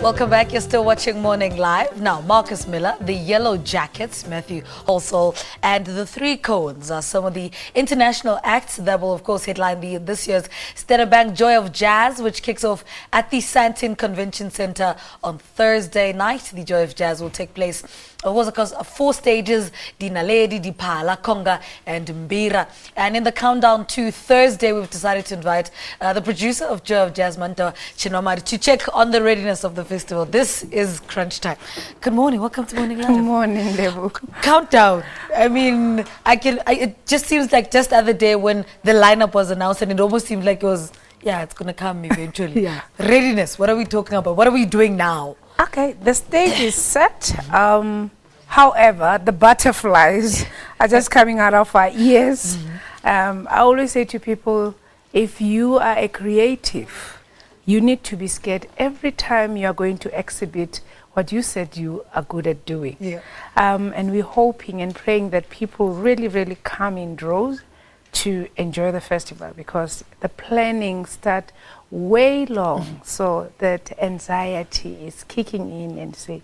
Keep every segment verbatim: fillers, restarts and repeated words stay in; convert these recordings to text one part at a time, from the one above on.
Welcome back. You're still watching Morning Live. Now, Marcus Miller, the Yellow Jackets, Matthew Halsall, and the Three Cohens are some of the international acts that will, of course, headline the, this year's Standard Bank Joy of Jazz, which kicks off at the Sandton Convention Centre on Thursday night. The Joy of Jazz will take place, it was across four stages: Dinaledi, Dipala, Conga, and Mbira. And in the countdown to Thursday, we've decided to invite uh, the producer of Joy of Jazz, Mantwa Chinoamadi, to check on the readiness of the festival. This is crunch time. Good morning. Welcome to Morning Live. Good morning, Lebu. Countdown. I mean, I can. I, it just seems like just the other day when the lineup was announced, and it almost seemed like it was, yeah, it's going to come eventually. Yeah. Readiness. What are we talking about? What are we doing now? Okay, the stage is set. Um, however, the butterflies are just coming out of our ears. Mm-hmm. um, I always say to people, if you are a creative, you need to be scared every time you are going to exhibit what you said you are good at doing. Yeah. Um, and we're hoping and praying that people really, really come in droves to enjoy the festival, because the planning starts way long, mm-hmm. so that anxiety is kicking in and say,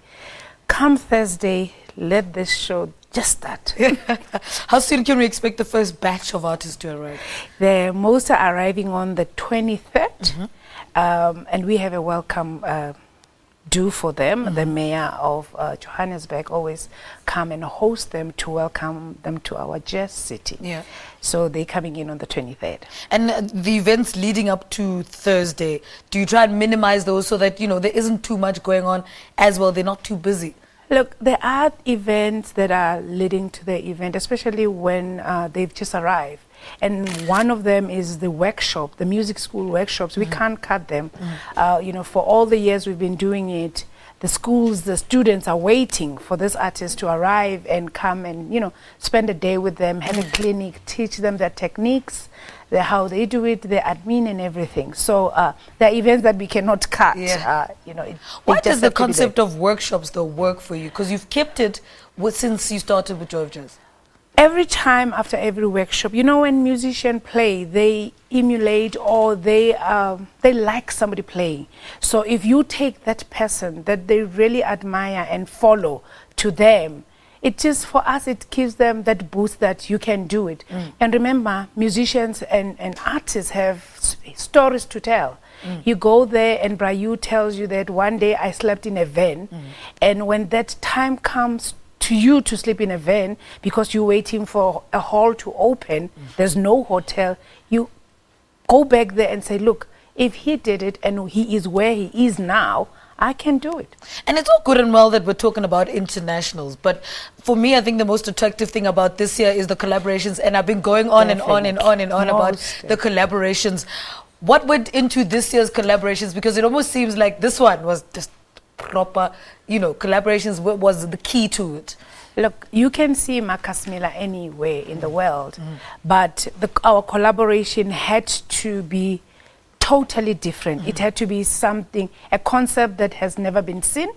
come Thursday, let this show just start. How soon can we expect the first batch of artists to arrive? The most are arriving on the twenty-third. Mm-hmm. Um, and we have a welcome uh, do for them. Mm-hmm. The mayor of uh, Johannesburg always come and host them to welcome them to our jazz city. Yeah. So they're coming in on the twenty-third. And uh, the events leading up to Thursday, do you try and minimize those so that, you know, there isn't too much going on as well, they're not too busy? Look, there are events that are leading to the event, especially when uh, they've just arrived. And one of them is the workshop, the music school workshops. Mm-hmm. We can't cut them. Mm-hmm. uh, you know, for all the years we've been doing it, the schools, the students are waiting for this artist to arrive and come and, you know, spend a day with them, have a clinic, teach them their techniques, the, how they do it, the admin and everything. So uh, there are events that we cannot cut. Yeah. Uh, you know, it, Why it does the concept of workshops, though, work for you? Because you've kept it with, since you started with Joy of Jazz. Every time after every workshop, you know, when musicians play, they emulate or they um, they like somebody playing. So if you take that person that they really admire and follow to them, it just, for us, it gives them that boost that you can do it. Mm. And remember, musicians and, and artists have s stories to tell. Mm. You go there and Brayu tells you that one day I slept in a van. Mm. And when that time comes to you to sleep in a van because you're waiting for a hall to open, mm. there's no hotel, you go back there and say, look, if he did it and he is where he is now, I can do it. And it's all good and well that we're talking about internationals, but for me, I think the most attractive thing about this year is the collaborations, and I've been going on Definitely. and on and on and on most about definitely. the collaborations. What went into this year's collaborations? Because it almost seems like this one was just proper, you know, collaborations was the key to it. Look, you can see Marcus Miller anywhere in the world, mm. but the, our collaboration had to be totally different. Mm. It had to be something, a concept that has never been seen,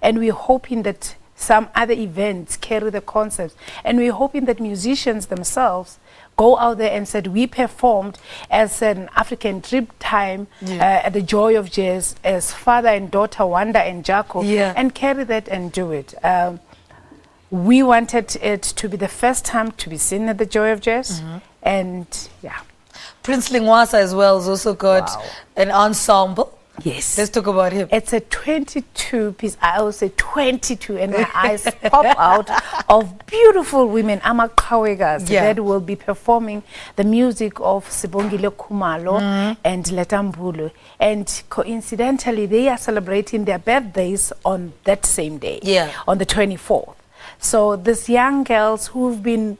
and we're hoping that some other events carry the concepts, and we're hoping that musicians themselves go out there and said, we performed as an African trip time yeah. uh, at the Joy of Jazz as father and daughter, Wanda and Jaco, yeah. and carry that and do it. Um, we wanted it to be the first time to be seen at the Joy of Jazz, mm-hmm. and yeah. Prince Lingwasa as well has also got wow. an ensemble. Yes. Let's talk about him. It's a twenty-two piece, I always say twenty-two, and my eyes pop out, of beautiful women, Ama Kawegas, yeah. that will be performing the music of Sibongile Kumalo mm. and Letambulu. And coincidentally, they are celebrating their birthdays on that same day, yeah. on the twenty-fourth. So these young girls who've been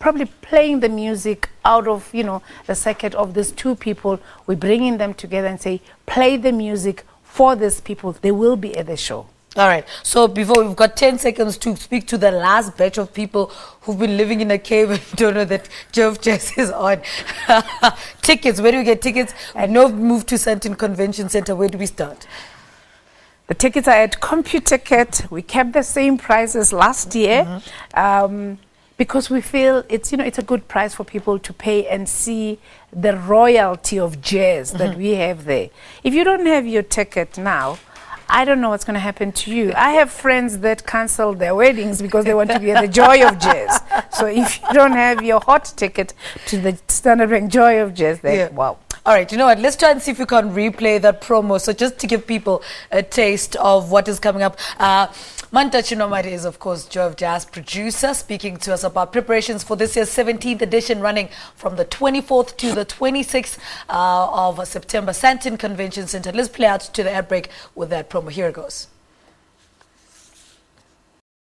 probably playing the music out of, you know, the circuit of these two people, we're bringing them together and say, play the music for these people. They will be at the show. All right. So before, we've got ten seconds to speak to the last batch of people who've been living in a cave and don't know that Joy of Jazz is on. Tickets. Where do we get tickets? I know we've moved to Sandton Convention Centre. Where do we start? The tickets are at Computicket. We kept the same prices last year. Mm-hmm. Um... because we feel it's, you know, it's a good price for people to pay and see the royalty of jazz mm-hmm. that we have there. If you don't have your ticket now, I don't know what's going to happen to you. I have friends that cancel their weddings because they want to be at the Joy of Jazz. So if you don't have your hot ticket to the Standard Bank Joy of Jazz, then yeah. wow. All right, you know what, let's try and see if we can replay that promo. So just to give people a taste of what is coming up. Uh, Mantwa Chinoamadi is, of course, Joy of Jazz producer, speaking to us about preparations for this year's seventeenth edition, running from the twenty-fourth to the twenty-sixth uh, of September. Sandton Convention Centre. Let's play out to the ad break with that promo. Here it goes.